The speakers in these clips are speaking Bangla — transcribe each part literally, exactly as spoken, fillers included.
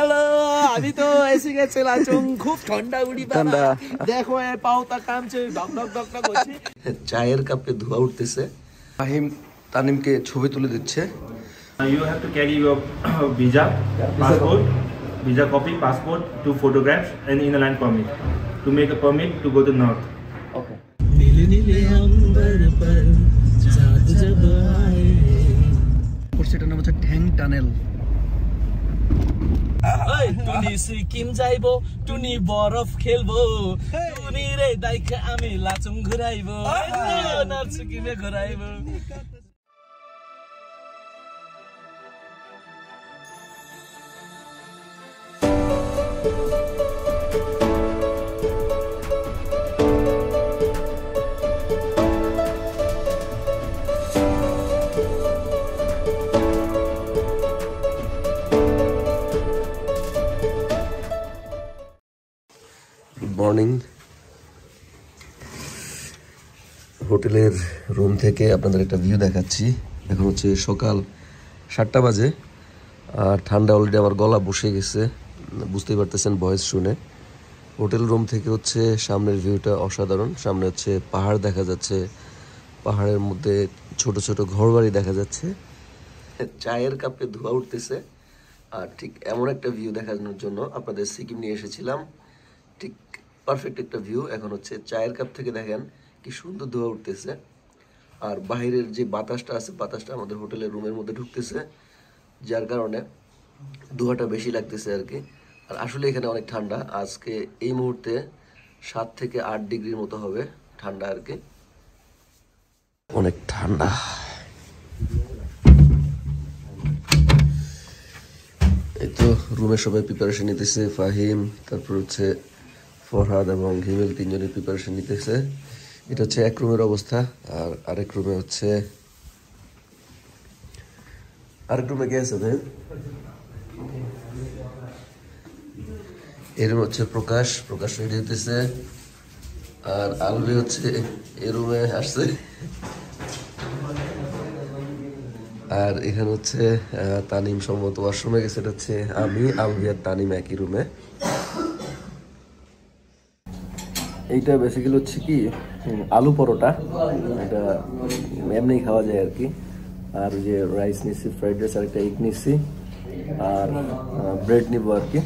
हेलो हामी तो ऐसे गए चला लाचुङ खूब ठंडा उड़ी ठंडा देखो ये पाउता काम छ ढक ढक ढक ढक होछि चायर कपे धुआ उठते से আহিम तानिम के छवि तुले दिच्छे you have to carry your visa passport visa copy passport two photographs and in land permit to make a permit to go to north okay नीले नीले अंबर पर चांद जब आए ऊपर सेटा नाम छ ठ्यांग टनल टुनी सिक्किम जाइबो टुनी बरफ खेलबो टुनी रे दाइका आमी लाचुङ घुराइबो नर्सुकीमे घुराइबो मॉर्निंग হোটেলের রুম থেকে আপনাদের একটা ভিউ দেখাচ্ছি এখন হচ্ছে সকাল সাতটা বাজে আর ঠান্ডা অলরেডি আমার গলা বসে গেছে বুঝতেই পারতেছেন ভয়েস শুনে হোটেল রুম থেকে হচ্ছে সামনের ভিউটা অসাধারণ সামনে হচ্ছে পাহাড় দেখা যাচ্ছে পাহাড়ের মধ্যে ছোট ছোট ঘরবাড়ি দেখা যাচ্ছে চায়ের কাপে ধোঁয়া উঠতেছে আর ঠিক এমন একটা ভিউ দেখানোর জন্য আপনাদের সিকিম নিয়ে এসেছিলাম ঠিক परफेक्ट एक व्यू एन हे चायर कप थे देखें कि सुंदर धुआ उठते और बाहर जो बतासा आतासा होटेल रूमर मध्य ढुकते जार कारण धुआटा बेसि लगते और आसले अनेक ठंडा आज के मुहूर्ते सात थ आठ डिग्री मत हो ठंडा और कि अनेक ठंडा तो रूमे सबा प्रिपारेशन फाहिम तरह हे फरहाद एवं हिमेल तीन जन प्रिपारेशन ये एक रूम अवस्था और आरेक रूमे हे आरेक रूमे क्या ये रूम हे प्रकाश प्रकाश रेडी होते से और आलवी हे रूमे आससे और एखे हे तानिम सम्भवत वाशरूमे गेছে आमी आलवी और तानिम एक ही रूमे এইটা বেসিক্যালি হচ্ছে কি আলু পরোটা এটা এমনি খাওয়া যায় আর কি আর যে রাইস নিছি ফ্রাইড রাইস আর একটা এগ নিছি আর ব্রেড নিব আর কি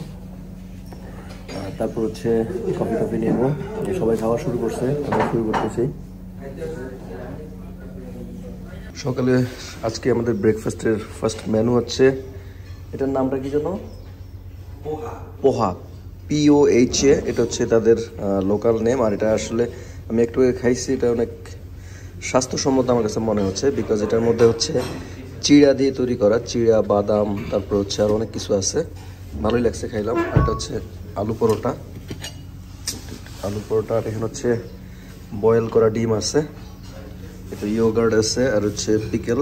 তারপর হচ্ছে কফি টফি নিব সবাই খাওয়া শুরু করছে আমরা শুরু করতেছি সকালে আজকে আমাদের ব্রেকফাস্টের ফার্স্ট মেনু হচ্ছে এটার নামটা কি জানো পোহা পোহা पीओएच এটা হচ্ছে তাদের লোকাল নেম আর এটা আসলে আমি একটু খাইছি এটা অনেক স্বাস্থ্যসম্মত আমার কাছে মনে হচ্ছে বিকজ এটার মধ্যে হচ্ছে চিড়া দিয়ে তৈরি করা চিড়া বাদাম তারপর হচ্ছে আর অনেক কিছু আছে ভালোই লাগছে খাইলাম এটা হচ্ছে আলু পরোটা আলু পরোটা আর এখানে হচ্ছে বয়েল করা ডিম আছে এটা ইয়োগার্ট আছে আর হচ্ছে পিকেল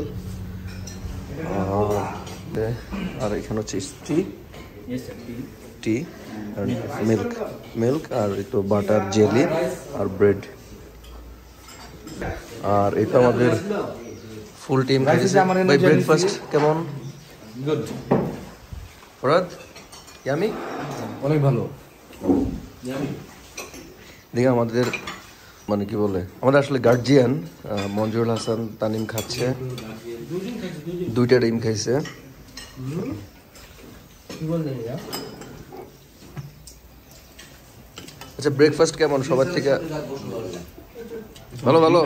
আর এখানে হচ্ছে টি टी और मिल्क मिल्क और एक तो बाटार जेली और ब्रेड और एक तो हमारे फुल टीम भाई ब्रेकफास्ट केमन गुड फरद यामी অনেক ভালো यामी देखा हमारे মানে কি বলে আমাদের আসলে গার্ডিয়ান মঞ্জুরুল হাসান তানিম খাচ্ছে দুইটা ডিম খাইছে কি বলে यार अच्छा ब्रेकफास्ट क्या मन सब भलो भलो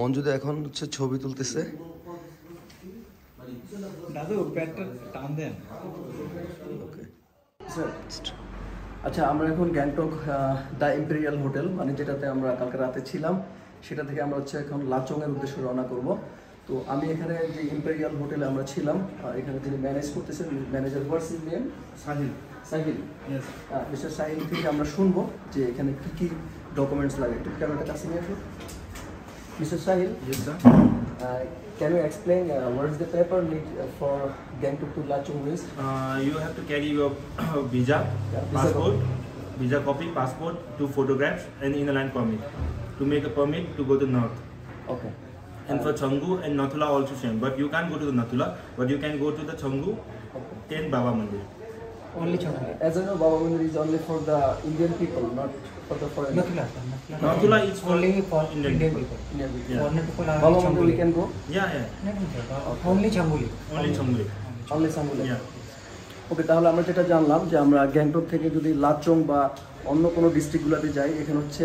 मंजुदा एखन हच्छे छवि तुलतेछे अच्छा आमरा एखन गैंगटक दा इम्पेरियल होटेल माने जेटाते आमरा कालके राते छिलाम सेटा थेके आमरा हच्छे एखन लाचुङेर उद्देश्ये रवाना करब तो आमी एखाने जे इम्पेरियल होटेले आमरा छिलाम एखाने जिनि मैनेज करतेछेन मैनेजर वार्सिन name Sahil Sahil yes mister Sahil থেকে আমরা শুনবো যে এখানে কি কি ডকুমেন্টস লাগে একটু ক্যামেরাটা কাছে নিয়ে আসুন mister Sahil yes sir can you explain what is the paper need for Gangtok to Lachung visit you have to carry your visa passport visa copy passport two photographs and in land permit to make a permit to go to north okay and for Changu and Nathula also same but you can go to the Nathula but you can go to the Changu ten Baba Mandir. Only Changu. As I know, Baba Mandir is only for the Indian people, not for the foreign. Nathula. Nathula is only for Indian, Indian people. Indian people. Yeah. Indian people. Yeah. Baba Mandir we can go. Yeah, yeah. Okay. Only Changu. Only Changu. Only Changu. Yeah. Okay ताहले आमरा जेटा जानलाम जे आमरा গ্যাংটক থেকে যদি লাচং বা অন্য কোনো ডিস্ট্রিক্টগুলোতে যাই এখানে হচ্ছে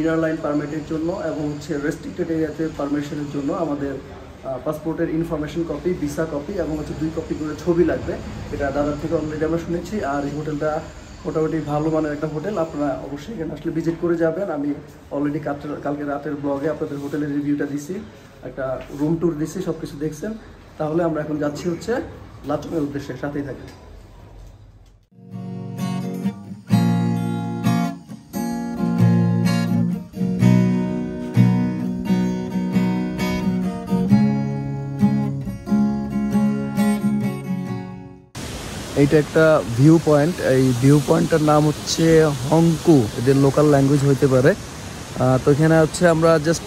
ইনার লাইন পারমিটের জন্য এবং হচ্ছে রেস্ট্রিক্টেড এরিয়াতে পারমিশনের জন্য আমাদের পাসপোর্টের ইনফরমেশন কপি ভিসা কপি এবং হচ্ছে দুই কপি করে ছবি লাগবে। এটা দাদার থেকে অলরেডি আমরা শুনেছি আর এই হোটেলটা মোটামুটি ভালো মানের একটা হোটেল। আপনারা অবশ্যই এখানে আসলে ভিজিট করে যাবেন। আমি অলরেডি কালকে রাতের ব্লগে আপনাদের হোটেলের রিভিউটা দিছি, একটা রুম ট্যুর দিছি, সব কিছু দেখছেন। তাহলে আমরা এখন যাচ্ছি হচ্ছে লাচংয়ের উদ্দেশ্যে, সাথেই থাকেন। এইটা একটা ভিউ পয়েন্ট। এই ভিউ পয়েন্টটার নাম হচ্ছে হংকু, এদের লোকাল ল্যাঙ্গুয়েজ হইতে পারে। তো এখানে হচ্ছে আমরা জাস্ট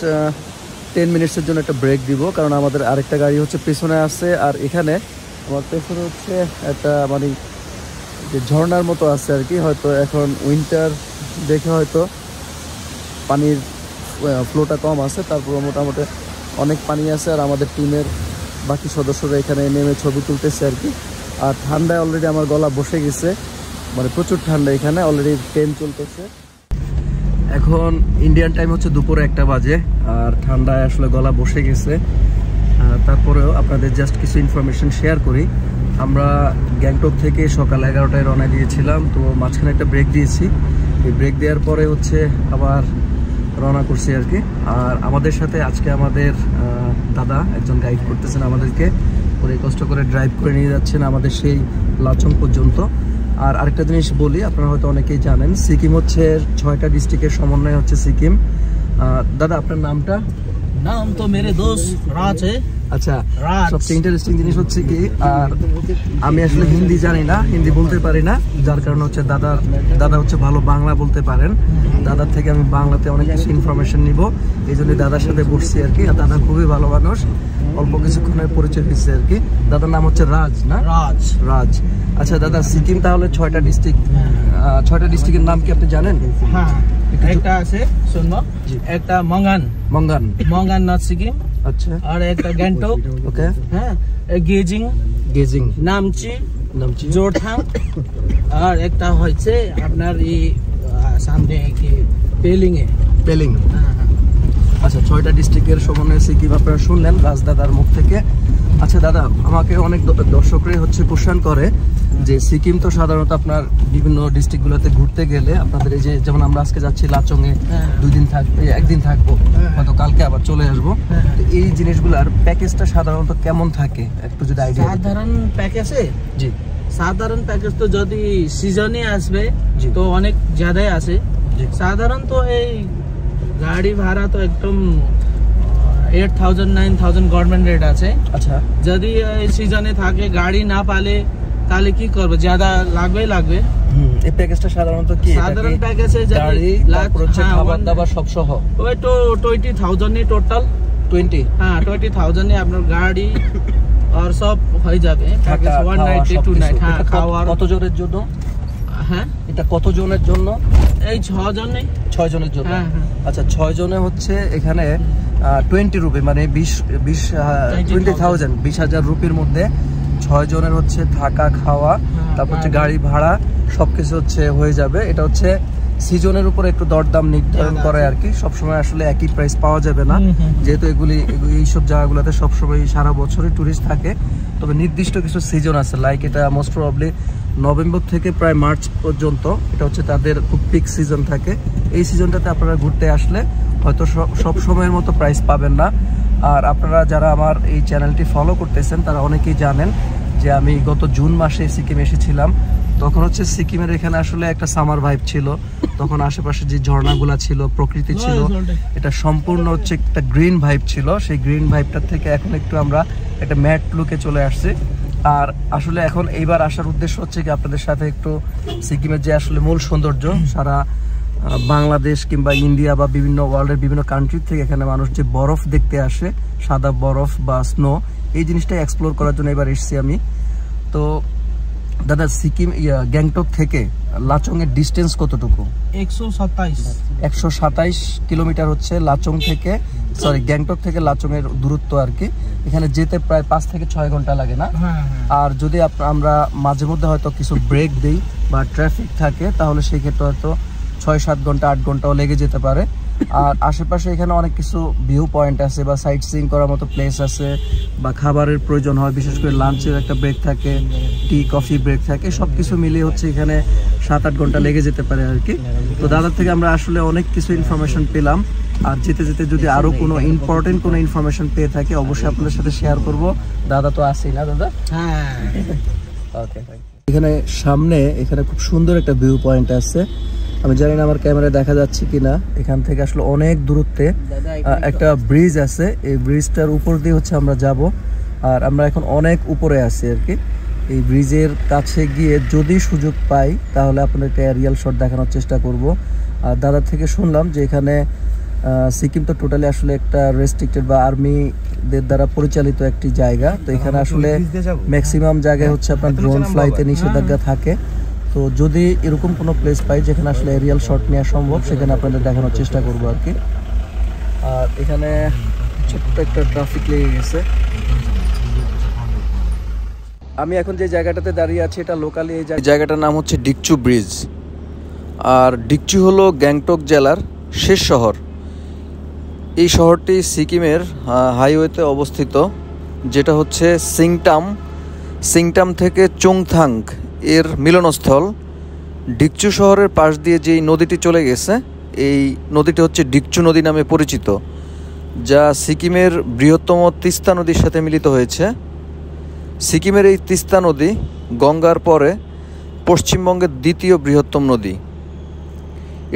টেন মিনিটসের জন্য একটা ব্রেক দিব, কারণ আমাদের আরেকটা গাড়ি হচ্ছে পেছনে আছে। আর এখানে আমার পেছনে হচ্ছে একটা মানে যে ঝর্নার মতো আছে আর কি, হয়তো এখন উইন্টার দেখে হয়তো পানির ফ্লোটা কম আছে, তারপর মোটামুটি অনেক পানি আছে। আর আমাদের টিমের বাকি সদস্যরা এখানে নেমে ছবি তুলতেছে আর কি। আর ঠান্ডায় অলরেডি আমার গলা বসে গেছে, মানে প্রচুর ঠান্ডা। এখানে অলরেডি ট্রেন চলতেছে। এখন ইন্ডিয়ান টাইম হচ্ছে দুপুরে একটা বাজে, আর ঠান্ডায় আসলে গলা বসে গেছে। তারপরেও আপনাদের জাস্ট কিছু ইনফরমেশন শেয়ার করি। আমরা গ্যাংটক থেকে সকাল এগারোটায় রওনা দিয়েছিলাম, তো মাঝখানে একটা ব্রেক দিয়েছি। এই ব্রেক দেওয়ার পরে হচ্ছে আবার রওনা করছি আর কি। আর আমাদের সাথে আজকে আমাদের দাদা একজন গাইড করতেছেন আমাদেরকে, পরে কষ্ট করে ড্রাইভ করে নিয়ে যাচ্ছেন আমাদের সেই লাচং পর্যন্ত। আর আরেকটা জিনিস বলি, আপনারা হয়তো অনেকেই জানেন, সিকিম হচ্ছে ছয়টা ডিস্ট্রিক্টের সমন্বয় হচ্ছে সিকিম। দাদা আপনার নামটা? নাম তো মেরে দোস্ত রাজ। আচ্ছা, সবচেয়ে ইন্টারেস্টিং জিনিস হচ্ছে কি, আর আমি আসলে হিন্দি জানি না, হিন্দি বলতে পারি না, যার কারণে হচ্ছে দাদা দাদা হচ্ছে ভালো বাংলা বলতে পারেন। দাদার থেকে আমি বাংলাতে অনেক কিছু ইনফরমেশন নিব, এই জন্য দাদার সাথে বসছি আর কি। আর দাদা খুবই ভালো মানুষ, অল্প কিছুক্ষণের পরিচয় হয়েছে আর কি। দাদার নাম হচ্ছে রাজ, না? রাজ। রাজ। আচ্ছা দাদা, সিকিম তাহলে ছয়টা ডিস্ট্রিক্ট, ছয়টা ডিস্ট্রিক্টের নাম কি আপনি জানেন? হ্যাঁ, একটা আছে শুনবো, একটা মাঙ্গান, মাঙ্গান মাঙ্গান নর্থ সিকিম। আচ্ছা। আর একটা গ্যাংটক, ওকে। হ্যাঁ, গেজিং, গেজিং, নামচি, নামচি, জোরথাং। আর একটা হচ্ছে আপনার এই সামনে কি পেলিং এ, পেলিং। আচ্ছা, ছয়টা ডিস্ট্রিক্টের সমন্বয়ে সিকিম আপনারা শুনলেন রাজদাদার মুখ থেকে। আচ্ছা দাদা, আমাকে অনেক দর্শকরাই হচ্ছে কোশ্চেন করে যে সিকিম তো সাধারণত আপনার বিভিন্ন ডিস্ট্রিক্টগুলোতে ঘুরতে গেলে আপনাদের এই যে, যেমন আমরা আজকে যাচ্ছি লাচংয়ে, দুই দিন থাকবো, একদিন থাকবো, হয়তো কালকে আবার চলে আসবো, তো এই জিনিসগুলো আর প্যাকেজটা সাধারণত কেমন থাকে একটু যদি আইডিয়া? সাধারণ প্যাকেজে? জি, সাধারণ প্যাকেজ তো যদি সিজনে আসবে তো অনেক জায়গায় আসে। সাধারণ তো এই গাড়ি ভাড়া তো একদম eight thousand nine thousand government rate আছে। আচ্ছা, যদি এই সিজনে থাকে গাড়ি না পালে তাহলে কি করবে, জায়গা লাগবে লাগবে। এই প্যাকেজটা সাধারণত কি, সাধারণ প্যাকেজে গাড়ি, তারপর হচ্ছে খাবার দাবার সব সহ ওই তো টোয়েন্টি থাউজেন্ড এর টোটাল, টোয়েন্টি হ্যাঁ টোয়েন্টি থাউজেন্ড এ আপনার গাড়ি আর সব হয়ে যাবে package one night two night. হ্যাঁ, খাওয়া কত জনের জন্য? হ্যাঁ, এটা কত জনের জন্য? এই ছয় জনে, ছয় জনের জন্য। আচ্ছা, ছয় জনে হচ্ছে এখানে টোয়েন্টি রুপি, মানে বিশ বিশ টোয়েন্টি থাউজেন্ড বিশ হাজার রুপির মধ্যে ছয় জনের হচ্ছে থাকা খাওয়া, তারপর হচ্ছে গাড়ি ভাড়া সবকিছু হচ্ছে হয়ে যাবে। এটা হচ্ছে সিজনের উপর একটু দরদাম নির্ধারণ করে আর কি, সবসময় আসলে একই প্রাইস পাওয়া যাবে না, যেহেতু এগুলি এইসব জায়গাগুলোতে সবসময় সারা বছরই ট্যুরিস্ট থাকে। তবে নির্দিষ্ট কিছু সিজন আছে, লাইক এটা মোস্ট প্রবলি নভেম্বর থেকে প্রায় মার্চ পর্যন্ত, এটা হচ্ছে তাদের খুব পিক সিজন থাকে। এই সিজনটাতে আপনারা ঘুরতে আসলে হয়তো সব সময়ের মতো প্রাইস পাবেন না। আর আপনারা যারা আমার এই চ্যানেলটি ফলো করতেছেন তারা অনেকেই জানেন যে আমি গত জুন মাসে সিকিম এসেছিলাম, তখন হচ্ছে সিকিমের এখানে আসলে একটা সামার ভাইব ছিল, তখন আশেপাশে যে ঝর্ণাগুলা ছিল, প্রকৃতি ছিল, এটা সম্পূর্ণ হচ্ছে একটা গ্রিন ভাইব ছিল। সেই গ্রিন ভাইবটার থেকে এখন একটু আমরা একটা ম্যাট লুকে চলে আসছি। আর আসলে এখন এইবার আসার উদ্দেশ্য হচ্ছে কি, আপনাদের সাথে একটু সিকিমের যে আসলে মূল সৌন্দর্য, সারা বাংলাদেশ কিংবা ইন্ডিয়া বা বিভিন্ন ওয়ার্ল্ডের বিভিন্ন কান্ট্রি থেকে এখানে মানুষ যে বরফ দেখতে আসে, সাদা বরফ বা স্নো, এই জিনিসটা এক্সপ্লোর করার জন্য এবার এসেছি আমি। তো दादा सिक्किम गैंगटक থেকে লাচং এর ডিসটেন্স কতটুকু? एक सौ सत्ताईस एक सौ सत्ताईस কিলোমিটার হচ্ছে লাচং থেকে সরি গ্যাংটক থেকে লাচং এর দূরত্ব আর কি। এখানে যেতে প্রায় পাঁচ থেকে ছয় ঘন্টা লাগে না। আর যদি আমরা মাঝে মধ্যে হয়তো কিছু ব্রেক দেই বা ট্রাফিক থাকে তাহলে সেই ক্ষেত্রে হয়তো ছয় সাত ঘন্টা আট ঘন্টাও লেগে যেতে পারে। আর আশেপাশে এখানে অনেক কিছু ভিউ পয়েন্ট আছে বা সাইট সিইং করার মতো প্লেস আছে বা খাবারের প্রয়োজন হয়, বিশেষ করে লাঞ্চের একটা ব্রেক থাকে, টি কফি ব্রেক থাকে, সব কিছু মিলিয়ে হচ্ছে এখানে সাত আট ঘন্টা লেগে যেতে পারে আর কি। তো দাদার থেকে আমরা আসলে অনেক কিছু ইনফরমেশন পেলাম। আর যেতে যেতে যদি আরও কোনো ইম্পর্টেন্ট কোনো ইনফরমেশন পেয়ে থাকে অবশ্যই আপনাদের সাথে শেয়ার করব। দাদা তো আসেই না দাদা? হ্যাঁ ওকে। এখানে সামনে এখানে খুব সুন্দর একটা ভিউ পয়েন্ট আছে, আমি জানি না আমার ক্যামেরায় দেখা যাচ্ছে কিনা। এখান থেকে আসলে অনেক দূরত্বে একটা ব্রিজ আছে, এই ব্রিজটার উপর দিয়ে হচ্ছে আমরা যাব। আর আমরা এখন অনেক উপরে আছি আর কি। এই ব্রিজের কাছে গিয়ে যদি সুযোগ পাই তাহলে আপনাদেরকে এরিয়াল শট দেখানোর চেষ্টা করব। আর দাদা থেকে শুনলাম যে এখানে সিকিম তো টোটালি আসলে একটা রেস্ট্রিক্টেড বা আর্মিদের দ্বারা পরিচালিত একটি জায়গা, তো এখানে আসলে ম্যাক্সিমাম জায়গায় হচ্ছে আপনার ড্রোন ফ্লাইতে নিষেধাজ্ঞা থাকে। তো যদি এরকম কোনো প্লেস পাই যেখানে আসলে এরিয়াল শট নেওয়া সম্ভব সেখানে আপনাদের দেখানোর চেষ্টা করব আর কি। আর এখানে ছোট্ট একটা ট্রাফিক লেগে গেছে। আমি এখন যে জায়গাটাতে দাঁড়িয়ে আছি এটা লোকালি এই জায়গাটার নাম হচ্ছে ডিকচু ব্রিজ। আর ডিকচু হলো গ্যাংটক জেলার শেষ শহর। এই শহরটি সিকিমের হাইওয়েতে অবস্থিত, যেটা হচ্ছে সিংটাম সিংটাম থেকে চুংথাং এর মিলনস্থল। ডিকচু শহরের পাশ দিয়ে যেই নদীটি চলে গেছে এই নদীটি হচ্ছে ডিকচু নদী নামে পরিচিত, যা সিকিমের বৃহত্তম তিস্তা নদীর সাথে মিলিত হয়েছে। সিকিমের এই তিস্তা নদী গঙ্গার পরে পশ্চিমবঙ্গের দ্বিতীয় বৃহত্তম নদী।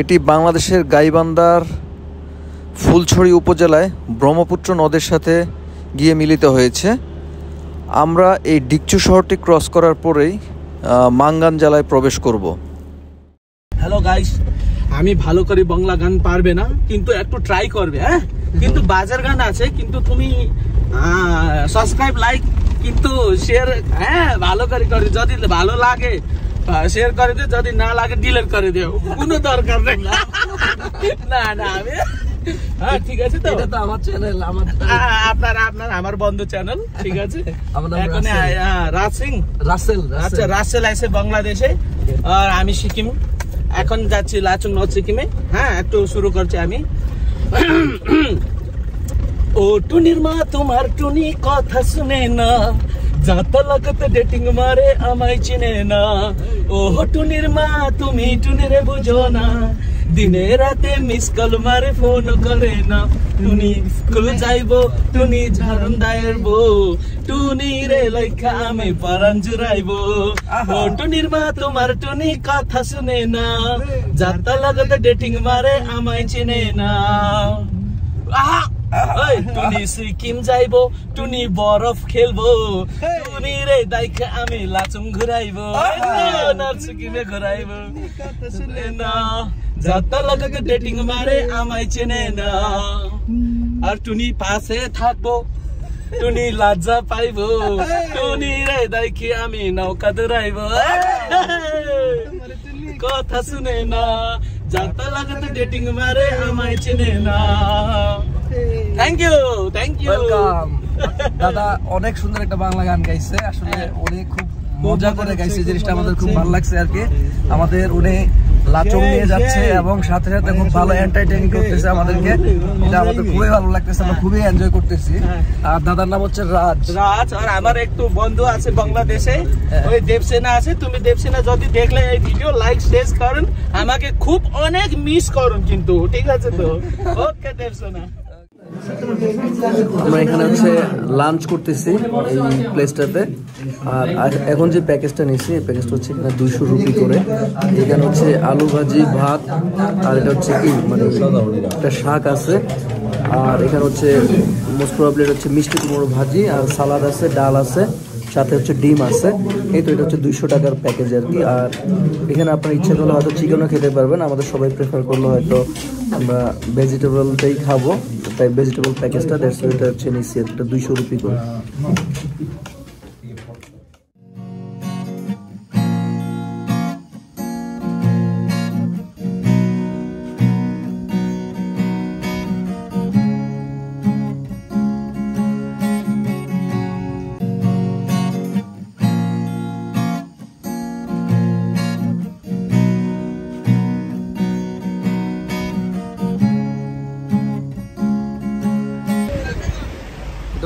এটি বাংলাদেশের গাইবান্ধার ফুলছড়ি উপজেলায় ব্রহ্মপুত্র নদের সাথে গিয়ে মিলিত হয়েছে। আমরা এই ডিকচু শহরটি ক্রস করার পরেই মাঙ্গান জেলায় প্রবেশ করব। হ্যালো গাইস, আমি ভালো করে বাংলা গান পারবে না কিন্তু একটু ট্রাই করবে, হ্যাঁ। কিন্তু বাজার গান আছে, কিন্তু তুমি সাবস্ক্রাইব লাইক কিন্তু শেয়ার, হ্যাঁ ভালো করে করে। যদি ভালো লাগে শেয়ার করে দে, যদি না লাগে ডিলিট করে দেও, কোনো দরকার নেই। না না আমি হ্যাঁ ঠিক আছে, তো এটা তো আমার চ্যানেল, আমার আপনার আপনার আমার বন্ধু চ্যানেল, ঠিক আছে। আমার নাম রাজ সিং রাসেল। আচ্ছা রাসেল আছে বাংলাদেশে আর আমি সিকিম। এখন যাচ্ছি লাচুং নর্থ সিকিমে, হ্যাঁ। একটু শুরু করছি আমি। ও টুনির মা তোমার টুনি কথা শুনে না, যাতা লাগতে ডেটিং মারে আমায় চিনে না। ও টুনির মা তুমি টুনির বুঝো না, দিনে রাতে মিস কল মারে ফোন করে না। টুনি স্কুল যাইব টুনি ঝাড়ন দায়েব, টুনি রে লেখা আমি পরাণ জুড়াইব। ও টুনির মা তোমার টুনি কথা শুনে না, যাতা লাগতে ডেটিং মারে আমায় চিনে না। আহা টুনি সিকিম যাইব টুনি বরফ খেলবো, টুনি রে দেখে আমি লাচুং ঘুরাইব, সিকিমে ঘুরাইব। শুনে না যাতা লাগে ডেটিং মারে আমায় চেনে না। আর টুনি পাশে থাকবো টুনি লাজ্জা পাইব, টুনি রে দেখে আমি নৌকা দৌড়াইব। কথা শুনে না যাতা লাগে ডেটিং মারে আমায় চেনে না। Thank you, thank you. Welcome. দাদা অনেক সুন্দর একটা বাংলা গান গাইছে, আসলে উনি খুব মজা করে গাইছে, জিনিসটা আমাদের খুব ভালো লাগছে আর কি। আমাদের উনি লাচং নিয়ে যাচ্ছে এবং সাথে সাথে খুব ভালো এন্টারটেইন করতেছে আমাদেরকে, এটা আমাদের খুবই ভালো লাগতেছে, আমরা খুবই এনজয় করতেছি। আর দাদার নাম হচ্ছে রাজ রাজ আর আমার একটু বন্ধু আছে বাংলাদেশে, ওই দেবসেনা আছে। তুমি দেবসেনা যদি দেখলে এই ভিডিও লাইক শেয়ার করুন, আমাকে খুব অনেক মিস করুন কিন্তু, ঠিক আছে। তো ওকে দেবসেনা। আমরা এখানে হচ্ছে লাঞ্চ করতেছি এই প্লেসটাতে। আর এখন যে প্যাকেজটা নিয়েছি এই প্যাকেজটা হচ্ছে এখানে দুইশো রুপি করে। এখানে হচ্ছে আলু ভাজি ভাত, আর এটা হচ্ছে কি মানে একটা শাক আছে, আর এখানে হচ্ছে মোস্ট প্রবলি হচ্ছে মিষ্টি কুমড়ো ভাজি, আর সালাদ আছে, ডাল আছে, সাথে হচ্ছে ডিম আছে। এই তো এটা হচ্ছে দুইশো টাকার প্যাকেজ আর কি। আর এখানে আপনার ইচ্ছা করলে হয়তো চিকেনও খেতে পারবেন। আমাদের সবাই প্রেফার করলে হয়তো আমরা ভেজিটেবলটাই খাবো, তাই ভেজিটেবল প্যাকেজটা দেড়শো এটা হচ্ছে নিচ্ছি, এটা দুইশো রুপি করে।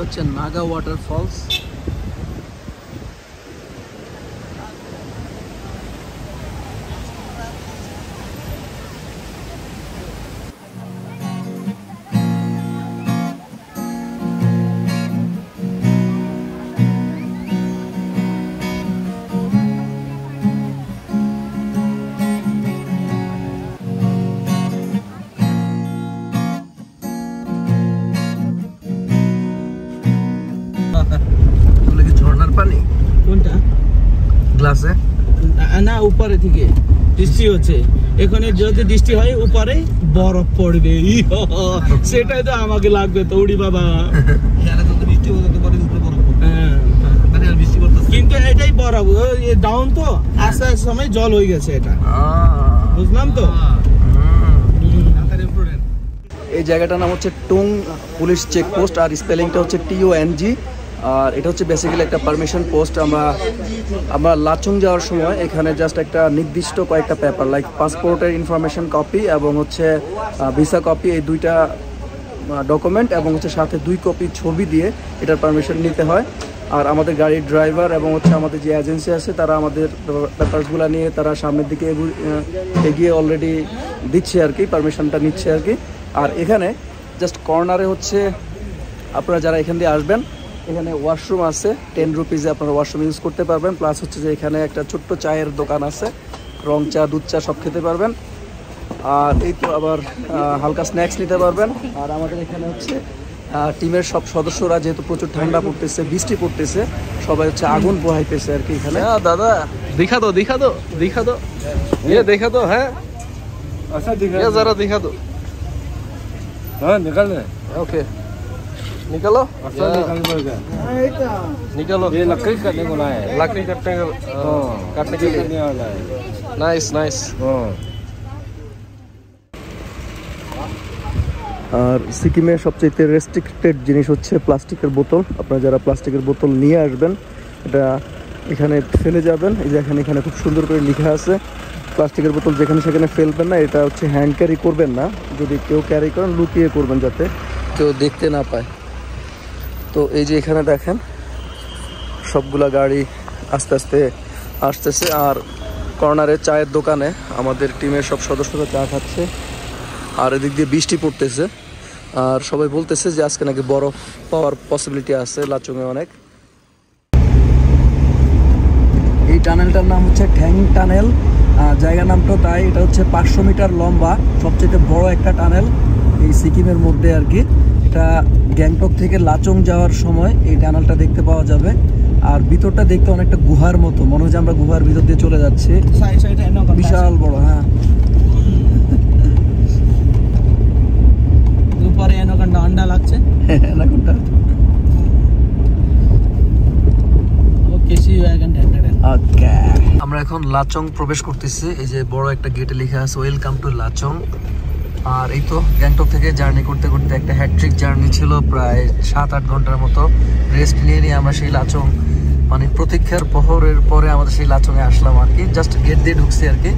হচ্ছে নাগা ওয়াটারফলস। না উপরে থেকে বৃষ্টি হচ্ছে, এখানে যদি বৃষ্টি হয় উপরে বরফ পড়বে, সেটাই তো আমাকে লাগবে তোড়ি বাবা। কিন্তু এটাই বরফ ডাউন তো আস্তে আস্তে সময় জল হয়ে গেছে, এটা বুঝলাম তো। এই জায়গাটার নাম হচ্ছে টুং পুলিশ চেকপোস্ট, আর স্পেলিংটা হচ্ছে টি ও এন জি, আর এটা হচ্ছে বেসিক্যালি একটা পারমিশন পোস্ট। আমরা আমরা লাচুং যাওয়ার সময় এখানে জাস্ট একটা নির্দিষ্ট কয়েকটা পেপার লাইক পাসপোর্টের ইনফরমেশন কপি এবং হচ্ছে ভিসা কপি, এই দুইটা ডকুমেন্ট এবং হচ্ছে সাথে দুই কপি ছবি দিয়ে এটার পারমিশন নিতে হয়। আর আমাদের গাড়ির ড্রাইভার এবং হচ্ছে আমাদের যে এজেন্সি আছে তারা আমাদের পেপারসগুলো নিয়ে তারা সামনের দিকে এগিয়ে অলরেডি দিচ্ছে আর কি, পারমিশনটা নিচ্ছে আর কি। আর এখানে জাস্ট কর্নারে হচ্ছে আপনারা যারা এখান দিয়ে আসবেন এখানে ওয়াশরুম আছে, টেন রুপিজে আপনারা ওয়াশরুম ইউজ করতে পারবেন। প্লাস হচ্ছে যে এখানে একটা ছোট্ট চায়ের দোকান আছে, রং চা দুধ চা সব খেতে পারবেন। আর এই তো আবার হালকা স্ন্যাক্স নিতে পারবেন। আর আমাদের এখানে হচ্ছে টিমের সব সদস্যরা যেহেতু প্রচুর ঠান্ডা পড়তেছে বৃষ্টি পড়তেছে সবাই হচ্ছে আগুন পোহাইতেছে আর কি এখানে। দাদা দেখা দো দেখা দো দেখা দো ইয়ে দেখা দো, হ্যাঁ আচ্ছা যারা দেখা দো, হ্যাঁ নিকাল ওকে निकलो अच्छा निकल गया निकलो। ये लकड़ी काटने को ना है, लकड़ी काटने काटने के लिए वाला है। Nice nice. আর সিকিমের সবচেয়ে রেস্ট্রিক্টেড জিনিস হচ্ছে প্লাস্টিকের বোতল। আপনারা যারা প্লাস্টিকের বোতল নিয়ে আসবেন এটা এখানে ফেলে যাবেন, এই যে এখানে এখানে খুব সুন্দর করে লেখা আছে প্লাস্টিকের বোতল যেখানে সেখানে ফেলবেন না, এটা হচ্ছে হ্যান্ড ক্যারি করবেন না, যদি কেউ ক্যারি করেন লুকিয়ে করবেন যাতে কেউ দেখতে না পায়। তো এই যে এখানে দেখেন সবগুলা গাড়ি আস্তে আস্তে আসতেছে। আর কর্নারের চায়ের দোকানে আমাদের টিমের সব সদস্যরা চা খাচ্ছে। আর এদিক দিয়ে বৃষ্টি পড়তেছে আর সবাই বলতেছে যে আজকে নাকি বরফ পাওয়ার পসিবিলিটি আছে লাচুংয়ে অনেক। এই টানেলটার নাম হচ্ছে ঠ্যাং টানেল, জায়গার নাম তো তাই। এটা হচ্ছে পাঁচশো মিটার লম্বা, সবচেয়ে বড় একটা টানেল এই সিকিমের মধ্যে আর কি। এটা গ্যাংটক থেকে লাচুং যাওয়ার সময় এই টানেলটা দেখতে পাওয়া যাবে। আর ভিতরটা দেখতে অনেকটা গুহার মতো মনে হচ্ছে, আমরা গুহার ভিতর দিয়ে চলে যাচ্ছি, বিশাল বড়। হ্যাঁ দুপুরে অ্যানাকোন্ডা আন্ডা লাগছে, anaconda okay see you again okay. আমরা এখন লাচুং প্রবেশ করতেছি, এই যে বড় একটা গেটে লেখা আছে ওয়েলকাম টু লাচুং। আর এই তো গ্যাংটক থেকে জার্নি করতে করতে একটা হ্যাট্রিক জার্নি ছিল, প্রায় সাত আট ঘন্টার মতো রেস্ট নিয়ে নিয়ে আমরা সেই লাচুং মানে প্রতীক্ষার প্রহরের পরে আমাদের সেই লাচুংয়ে আসলাম আর কি। জাস্ট গেট দিয়ে ঢুকছি আর কি,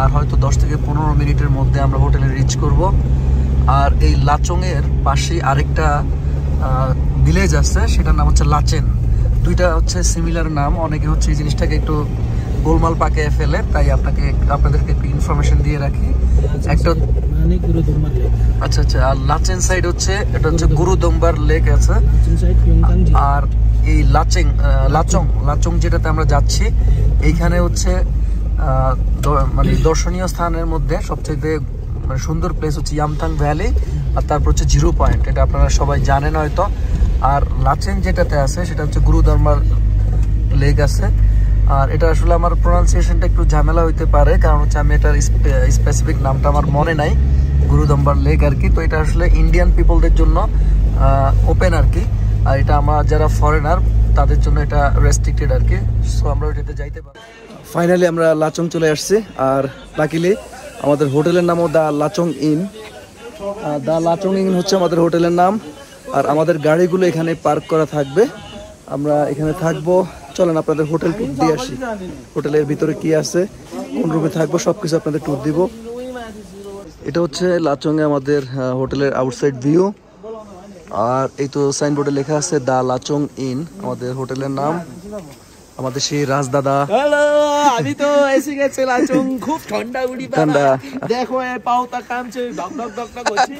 আর হয়তো দশ থেকে পনেরো মিনিটের মধ্যে আমরা হোটেলে রিচ করব। আর এই লাচুংয়ের পাশে আরেকটা ভিলেজ আছে সেটার নাম হচ্ছে লাচেন, দুইটা হচ্ছে সিমিলার নাম। অনেকে হচ্ছে এই জিনিসটাকে একটু গোলমাল পাকিয়ে ফেলে, তাই আপনাকে আপনাদেরকে একটু ইনফরমেশন দিয়ে রাখি। একটা মানে গুরুদোংমার লেক, আচ্ছা আচ্ছা। আর লাচেন সাইড হচ্ছে এটা হচ্ছে গুরুদোংমার লেক আছে। আর এই লাচেং লাচুং লাচুং যেটাতে আমরা যাচ্ছি এইখানে হচ্ছে মানে দর্শনীয় স্থানের মধ্যে সবচেয়ে মানে সুন্দর প্লেস হচ্ছে ইয়ামথাং ভ্যালি, আর তারপর হচ্ছে জিরো পয়েন্ট, এটা আপনারা সবাই জানেন হয়তো। আর লাচেন যেটাতে আছে সেটা হচ্ছে গুরুদোংমার লেক আছে। আর এটা আসলে আমার প্রোনাউন্সিয়েশনটা একটু ঝামেলা হইতে পারে, কারণ হচ্ছে আমি এটার স্পেসিফিক নামটা আমার মনে নাই, গুরুদোংমার লেক আর কি। তো এটা আসলে ইন্ডিয়ান পিপলদের জন্য ওপেন আর কি, আর এটা আমার যারা ফরেনার তাদের জন্য এটা রেস্ট্রিক্টেড আর কি। সো আমরা ওইটাতে যাইতে পারি। ফাইনালি আমরা লাচুং চলে আসছি, আর লাকিলি আমাদের হোটেলের নামও the Lachung inn. The Lachung inn হচ্ছে আমাদের হোটেলের নাম। আর আমাদের গাড়িগুলো এখানে পার্ক করা থাকবে, আমরা এখানে থাকবো। চলেন আপনাদের হোটেল ট্যুর দিয়ে আসি, হোটেলের ভিতরে কি আছে কোন রুমে থাকবো সবকিছু আপনাদের ট্যুর দিব। এটা হচ্ছে লাচুংয়ে আমাদের হোটেলের আউটসাইড ভিউ। और एक तो साइन बोर्डे लेखा है दा लाचुং इन हमारे होटल का नाम हमारे श्री राज दादा हेलो अभी तो ऐसे कैसे लाचुং खूब ठंडा गुड़ी ठंडा देखो ये पाव तक काम चे डक डक डक डक होचे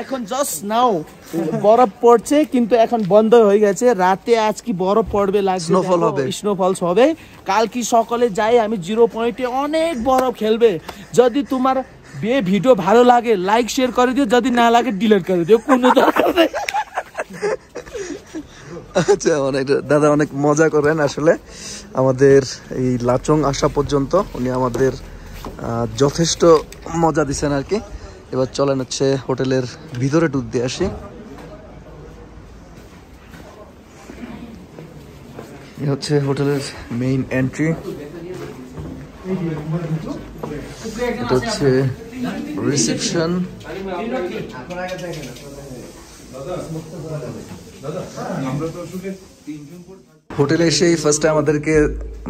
एकों जस्ट नाउ बर्फ पड़े किंतु एकों बंद हो गया चे राते आज की बर्फ पड़ बे लाग स्नोफॉल हो बे स्नोफॉल्स हो बे काल की सकाले जाए हमें जीरो पॉइंटे अनेक बर्फ खेलबे यदि तुम्हारा ये भिडियो भालो लागे लाइक शेयर कर दियो यदि ना लागे डिलीट कर दियो कुन दरकार नहीं আচ্ছা অনেক দাদা অনেক মজা করেন আসলে আমাদের এই লাচং আসা পর্যন্ত উনি আমাদের যথেষ্ট মজা দিবেন আর কি এবার চলেন হচ্ছে হোটেলের ভিতরে টুর দিয়ে আসি এই হচ্ছে হোটেলের মেইন এন্ট্রি এটা হচ্ছে রিসেপশন হোটেলে এসে ফার্স্ট টাইম আমাদেরকে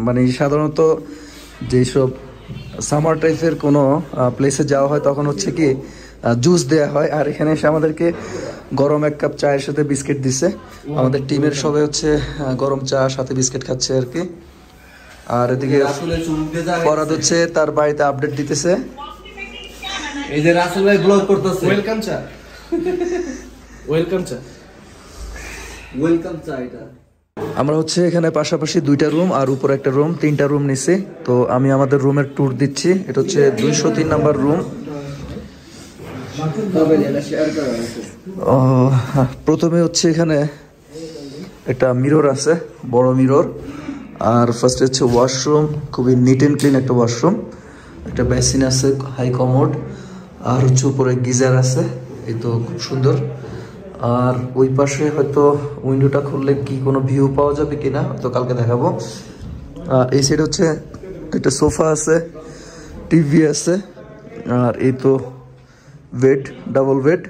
মানে সাধারণত যেসব সামার টাইপের কোনো প্লেসে যাওয়া হয় তখন হচ্ছে কি জুস দেয়া হয় আর এখানে এসে আমাদেরকে গরম এক কাপ চায়ের সাথে বিস্কিট দিছে আমাদের টিমের সবাই হচ্ছে গরম চা সাথে বিস্কিট খাচ্ছে আর কি আর এদিকে ফরাদ হচ্ছে তার বাড়িতে আপডেট দিতেছে এই যে রাসেল ভাই ব্লগ করতেছে ওয়েলকাম চা ওয়েলকাম চা ওয়েলকাম চা এটা আমরা হচ্ছে এখানে পাশাপাশি দুইটা রুম আর উপরে একটা রুম তিনটা রুম নিছে তো আমি আমাদের রুমের ট্যুর দিচ্ছি এটা হচ্ছে দুইশো তিন নাম্বার রুম প্রথমে হচ্ছে এখানে একটা মিরর আছে বড় মিরর আর ফার্স্ট হচ্ছে ওয়াশরুম খুবই নিট এন্ড ক্লিন একটা ওয়াশরুম একটা বেসিন আছে হাই কমোড আর হচ্ছে উপরে গিজার আছে এই তো খুব সুন্দর আর ওই পাশে হয়তো উইন্ডোটা খুললে কি কোনো ভিউ পাওয়া যাবে কিনা তো কালকে দেখাবো আর এই সাইড হচ্ছে একটা সোফা আছে টিভি আছে আর এই তো বেড ডাবল বেড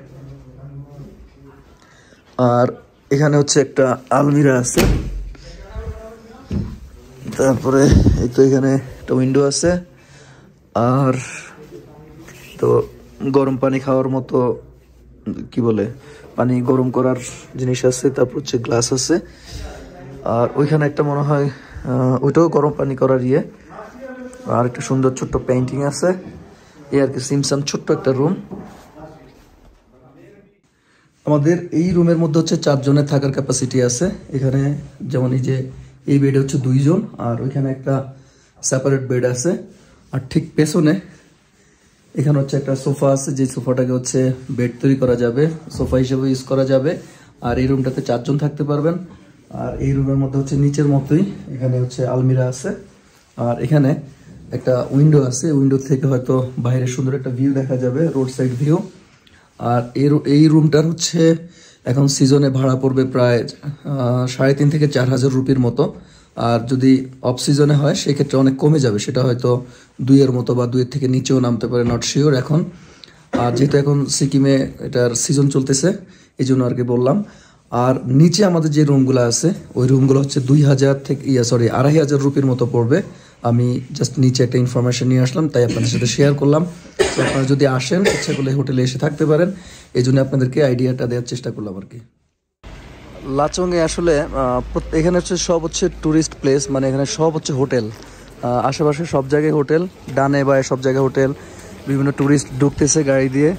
আর এখানে হচ্ছে একটা আলমিরা আছে তারপরে এই তো এখানে একটা উইন্ডো আছে আর তো গরম পানি খাওয়ার মতো কি বলে পানি গরম করার জিনিস আছে তারপর হচ্ছে গ্লাস আছে আর ওইখানে একটা মনে হয় ওইটাও গরম পানি করার ইয়ে আর একটা সুন্দর ছোট্ট পেইন্টিং আছে এই আর কি সিমসাম ছোট্ট একটা রুম আমাদের এই রুমের মধ্যে হচ্ছে চারজনের থাকার ক্যাপাসিটি আছে এখানে যেমন এই যে এই বেডে হচ্ছে দুইজন আর ওইখানে একটা সেপারেট বেড আছে আর ঠিক পেছনে এখানে হচ্ছে একটা সোফা আছে যে সোফাটাকে হচ্ছে বেড তৈরি করা যাবে সোফা হিসেবে ইউজ করা যাবে আর এই রুমটাতে চারজন থাকতে পারবেন আর এই রুমের মধ্যে হচ্ছে নিচের মতোই এখানে হচ্ছে আলমিরা আছে আর এখানে একটা উইন্ডো আছে উইন্ডো থেকে হয়তো বাইরে সুন্দর একটা ভিউ দেখা যাবে রোড সাইড ভিউ আর এই রুমটার হচ্ছে এখন সিজনে ভাড়া পড়বে প্রায় সাড়ে তিন থেকে চার হাজার রুপির মতো আর যদি অফ সিজনে হয় সেক্ষেত্রে অনেক কমে যাবে সেটা হয়তো দুইয়ের মতো বা দুইয়ের থেকে নিচেও নামতে পারে নট শিওর এখন আর যেহেতু এখন সিকিমে এটার সিজন চলতেছে এই জন্য আর কি বললাম আর নিচে আমাদের যে রুমগুলো আছে ওই রুমগুলো হচ্ছে দুই হাজার থেকে ইয়া সরি আড়াই হাজার রুপির মতো পড়বে আমি জাস্ট নিচে একটা ইনফরমেশন নিয়ে আসলাম তাই আপনাদের সাথে শেয়ার করলাম আপনারা যদি আসেন ইচ্ছা করলে হোটেলে এসে থাকতে পারেন এই জন্য আপনাদেরকে আইডিয়াটা দেওয়ার চেষ্টা করলাম আর কি লাচংয়ে আসলে এখানে হচ্ছে সব হচ্ছে ট্যুরিস্ট প্লেস মানে এখানে সব হচ্ছে হোটেল আশেপাশে সব জায়গায় হোটেল ডানে বাঁয়ে সব জায়গায় হোটেল বিভিন্ন ট্যুরিস্ট ঢুকতেছে গাড়ি দিয়ে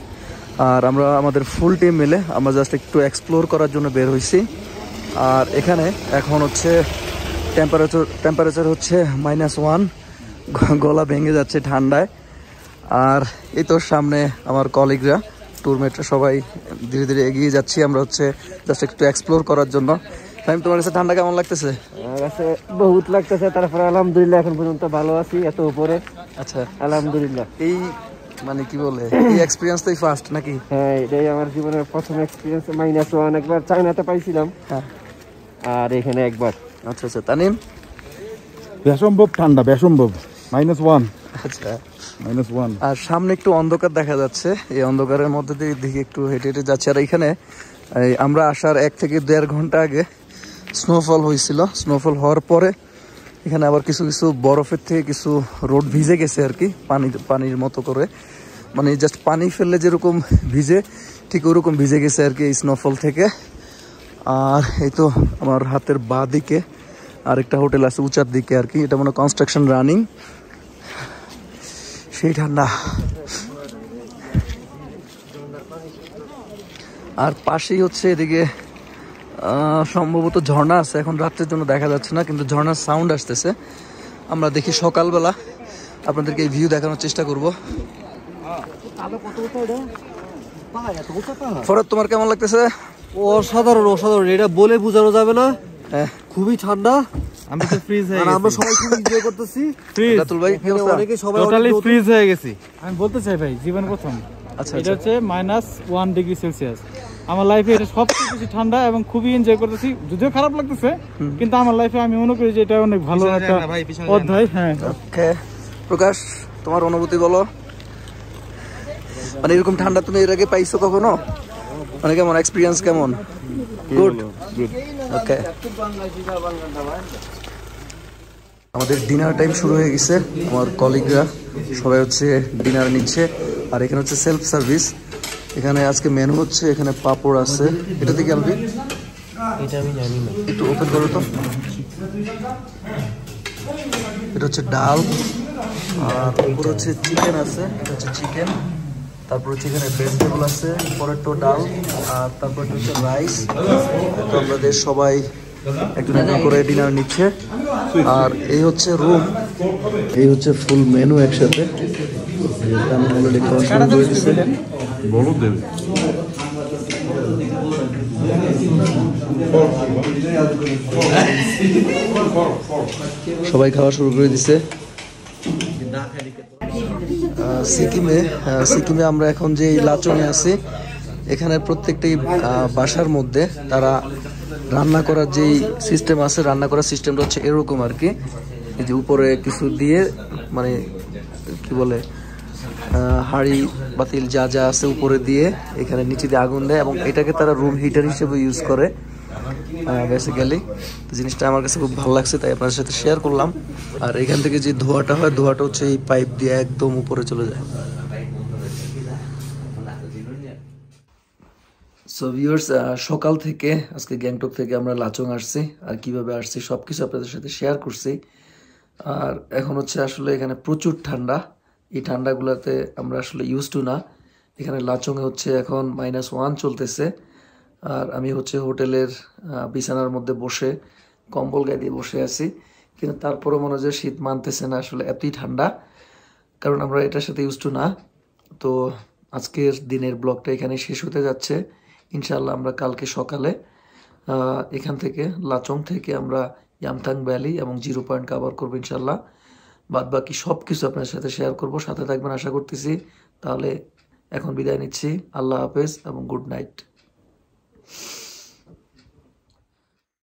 আর আমরা আমাদের ফুল টিম মিলে আমরা জাস্ট একটু এক্সপ্লোর করার জন্য বের হয়েছি আর এখানে এখন হচ্ছে টেম্পারেচার টেম্পারেচার হচ্ছে মাইনাস ওয়ান গলা ভেঙে যাচ্ছে ঠান্ডায় আর এই তো সামনে আমার কলিগরা টুরমেটরা সবাই ধীরে ধীরে এগিয়ে যাচ্ছি আমরা হচ্ছে জাস্ট একটু এক্সপ্লোর করার জন্য টাইম তোমার কাছে ঠান্ডা কেমন লাগতেছে আমার কাছে বহুত লাগতেছে তারপরে আলহামদুলিল্লাহ এখন পর্যন্ত ভালো আছি এত উপরে আচ্ছা আলহামদুলিল্লাহ এই মানে কি বলে এই এক্সপেরিয়েন্সটাই ফার্স্ট নাকি হ্যাঁ এটাই আমার জীবনের প্রথম এক্সপেরিয়েন্স মাইনাস ওয়ান একবার চায়নাতে পাইছিলাম হ্যাঁ আর এখানে একবার আচ্ছা আচ্ছা তানিম অসম্ভব ঠান্ডা অসম্ভব মাইনাস ওয়ান আচ্ছা মাইনাস ওয়ান আর সামনে একটু অন্ধকার দেখা যাচ্ছে এই অন্ধকারের মধ্যে দিয়ে দিকে একটু হেঁটে হেঁটে যাচ্ছে আর এখানে আমরা আসার এক থেকে দেড় ঘন্টা আগে স্নোফল হয়েছিল স্নোফল হওয়ার পরে এখানে আবার কিছু কিছু বরফের থেকে কিছু রোড ভিজে গেছে আর কি পানি পানির মতো করে মানে জাস্ট পানি ফেললে যেরকম ভিজে ঠিক ওরকম ভিজে গেছে আর কি এই স্নোফল থেকে আর এই তো আমার হাতের বাঁ দিকে আরেকটা হোটেল আছে উচার দিকে আর কি, এটা মনে কনস্ট্রাকশন রানিং, সেই ঠান্ডা। আর পাশেই হচ্ছে এদিকে সম্ভবত ঝর্ণা আছে, এখন রাত্রের জন্য দেখা যাচ্ছে না কিন্তু ঝর্ণার সাউন্ড আসতেছে, আমরা দেখি সকালবেলা আপনাদেরকে এই ভিউ দেখানোর চেষ্টা করব। ফরহাদ তোমার কেমন লাগতেছে? অসাধারণ অসাধারণ, এটা বলে বোঝানো যাবে না, খুবই ঠান্ডা। আমি তো ফ্রিজ হয়ে গেছি, আমরা সবাই খুব এনজয় করতেছি। ফ্রিজ রাতুল ভাই কি অবস্থা? অনেকে সবাই টোটালি ফ্রিজ হয়ে গেছি। আমি বলতে চাই ভাই জীবন প্রথম, আচ্ছা এটা হচ্ছে মাইনাস এক ডিগ্রি সেলসিয়াস, আমার লাইফে এটা সবচেয়ে বেশি ঠান্ডা এবং খুবই এনজয় করতেছি, যদিও খারাপ লাগতেছে কিন্তু আমার লাইফে আমি মনে করি যে এটা অনেক ভালো একটা অধ্যায়। হ্যাঁ ওকে, প্রকাশ তোমার অনুভূতি বলো, মানে এরকম ঠান্ডা তুমি এর আগে পাইছো কখনো? মানে কেমন এক্সপেরিয়েন্স, কেমন? Good good okay. আমাদের ডিনার টাইম শুরু হয়ে গেছে, আমার কলিগরা সবাই হচ্ছে ডিনার নিচ্ছে, আর এখানে হচ্ছে সেলফ সার্ভিস। এখানে আজকে মেনু হচ্ছে এখানে পাপড় আছে, এটা দেখি আলবি, এটা আমি জানি না, একটু ওপেন করো তো। এটা হচ্ছে ডাল, আর উপরে হচ্ছে চিকেন আছে, এটা হচ্ছে চিকেন, তারপর হচ্ছে এখানে ভেজিটেবল আছে, পরেটো ডাল, আর তারপর হচ্ছে রাইস। তো আমাদের সবাই একটু একটু করে ডিনার নিচ্ছে, আর এই হচ্ছে রুম, এই হচ্ছে ফুল মেনু একসাথে। সবাই খাওয়া শুরু করে দিছে। সিকিমে সিকিমে আমরা এখন যে লাচুংয়ে আছি, এখানে প্রত্যেকটি বাসার মধ্যে তারা রান্না করার যে সিস্টেম আছে, রান্না করার সিস্টেমটা হচ্ছে এরকম আর কি, যে উপরে কিছু দিয়ে মানে কি বলে হাড়ি বাতিল যা যা আছে উপরে দিয়ে, এখানে নিচে দিয়ে আগুন দেয় এবং এটাকে তারা রুম হিটার হিসেবে ইউজ করে বেসিক্যালি। তো জিনিসটা আমার কাছে খুব ভালো লাগছে তাই আপনাদের সাথে শেয়ার করলাম। আর এখান থেকে যে ধোঁয়াটা হয়, ধোঁয়াটা হচ্ছে এই পাইপ দিয়ে একদম উপরে চলে যায়। সো ভিউয়ার্স, সকাল থেকে আজকে গ্যাংটক থেকে আমরা লাচুং আসছি, আর কিভাবে আসছি সব কিছু আপনাদের সাথে শেয়ার করছি। আর এখন হচ্ছে আসলে এখানে প্রচুর ঠান্ডা, এই ঠান্ডাগুলোতে আমরা আসলে ইউজ টু না। এখানে লাচুংয়ে হচ্ছে এখন মাইনাস ওয়ান চলতেছে, আর আমি হচ্ছে হোটেলের বিছানার মধ্যে বসে কম্বল গায়ে দিয়ে বসে আছি, কিন্তু তারপরেও মনে হয় শীত মানতেছে না আসলে, এতই ঠান্ডা, কারণ আমরা এটার সাথে ইউজ টু না। তো আজকের দিনের ব্লগটা এখানে শেষ হতে যাচ্ছে, ইনশাআল্লাহ আমরা কালকে সকালে এখান থেকে লাচুং থেকে আমরা ইয়ামথাং ভ্যালি এবং জিরো পয়েন্ট কভার করবো ইনশাআল্লাহ, বাদ বাকি সব কিছু আপনার সাথে শেয়ার করবো, সাথে থাকবেন আশা করতেছি। তাহলে এখন বিদায় নিচ্ছি, আল্লাহ হাফেজ এবং গুড নাইট।